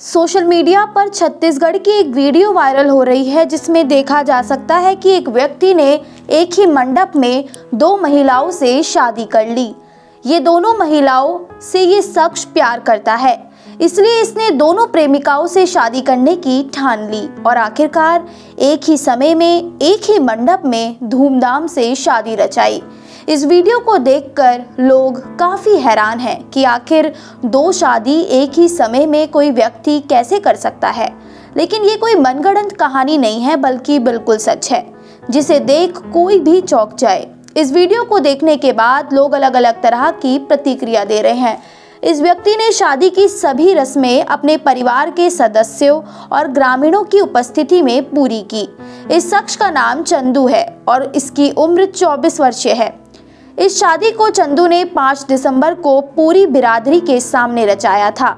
Social media पर छत्तीसगढ़ की एक वीडियो वायरल हो रही है जिसमें देखा जा सकता है कि एक व्यक्ति ने एक ही मंडप में दो महिलाओं से शादी कर ली। ये दोनों महिलाओं से ये शख्स प्यार करता है, इसलिए इसने दोनों प्रेमिकाओं से शादी करने की ठान ली और आखिरकार एक ही समय में एक ही मंडप में धूमधाम से शादी रचाई। इस वीडियो को देखकर लोग काफ़ी हैरान हैं कि आखिर दो शादी एक ही समय में कोई व्यक्ति कैसे कर सकता है, लेकिन ये कोई मनगढ़ंत कहानी नहीं है बल्कि बिल्कुल सच है जिसे देख कोई भी चौंक जाए। इस वीडियो को देखने के बाद लोग अलग अलग तरह की प्रतिक्रिया दे रहे हैं। इस व्यक्ति ने शादी की सभी रस्में अपने परिवार के सदस्यों और ग्रामीणों की उपस्थिति में पूरी की। इस शख्स का नाम चंदू है और इसकी उम्र 24 वर्षीय है। इस शादी को चंदू ने 5 दिसंबर को पूरी बिरादरी के सामने रचाया था,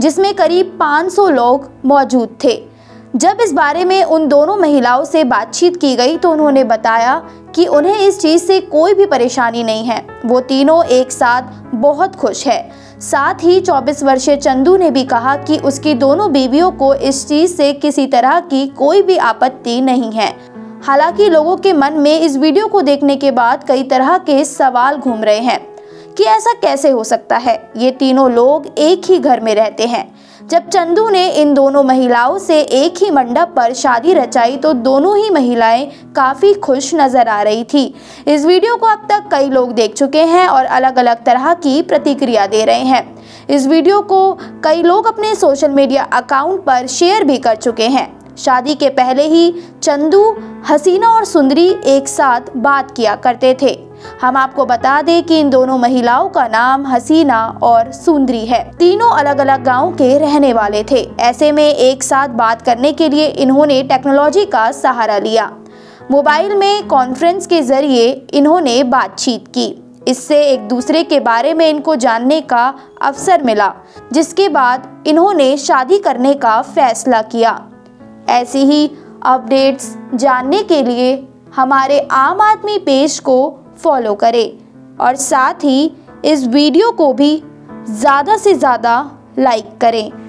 जिसमें करीब 500 लोग मौजूद थे। जब इस बारे में उन दोनों महिलाओं से बातचीत की गई तो उन्होंने बताया कि उन्हें इस चीज़ से कोई भी परेशानी नहीं है, वो तीनों एक साथ बहुत खुश है। साथ ही 24 वर्षीय चंदू ने भी कहा कि उसकी दोनों बीवियों को इस चीज़ से किसी तरह की कोई भी आपत्ति नहीं है। हालांकि लोगों के मन में इस वीडियो को देखने के बाद कई तरह के सवाल घूम रहे हैं कि ऐसा कैसे हो सकता है, ये तीनों लोग एक ही घर में रहते हैं। जब चंदू ने इन दोनों महिलाओं से एक ही मंडप पर शादी रचाई तो दोनों ही महिलाएं काफ़ी खुश नज़र आ रही थी। इस वीडियो को अब तक कई लोग देख चुके हैं और अलग अलग तरह की प्रतिक्रिया दे रहे हैं। इस वीडियो को कई लोग अपने सोशल मीडिया अकाउंट पर शेयर भी कर चुके हैं। शादी के पहले ही चंदू, हसीना और सुंदरी एक साथ बात किया करते थे। हम आपको बता दें कि इन दोनों महिलाओं का नाम हसीना और सुंदरी है। तीनों अलग अलग गांव के रहने वाले थे। ऐसे में एक साथ बात करने के लिए इन्होंने टेक्नोलॉजी का सहारा लिया। मोबाइल में कॉन्फ्रेंस के जरिए इन्होंने बातचीत की। इससे एक दूसरे के बारे में इनको जानने का अवसर मिला, जिसके बाद इन्होंने शादी करने का फैसला किया। ऐसी ही अपडेट्स जानने के लिए हमारे आम आदमी पेज को फॉलो करें और साथ ही इस वीडियो को भी ज़्यादा से ज़्यादा लाइक करें।